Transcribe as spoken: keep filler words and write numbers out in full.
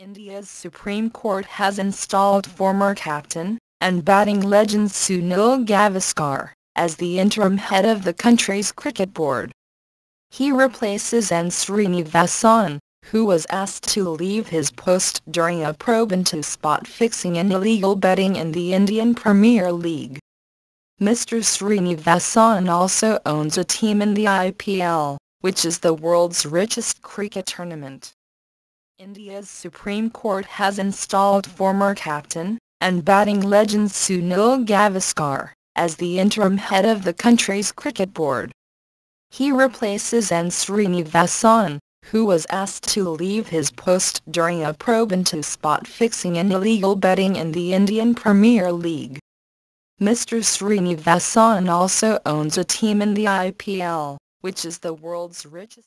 India's Supreme Court has installed former captain and batting legend Sunil Gavaskar as the interim head of the country's cricket board. He replaces N Srinivasan, who was asked to leave his post during a probe into spot-fixing and illegal betting in the Indian Premier League. Mister Srinivasan also owns a team in the I P L, which is the world's richest cricket tournament. India's Supreme Court has installed former captain and batting legend Sunil Gavaskar as the interim head of the country's cricket board. He replaces N Srinivasan, who was asked to leave his post during a probe into spot-fixing and illegal betting in the Indian Premier League. Mister Srinivasan also owns a team in the I P L, which is the world's richest.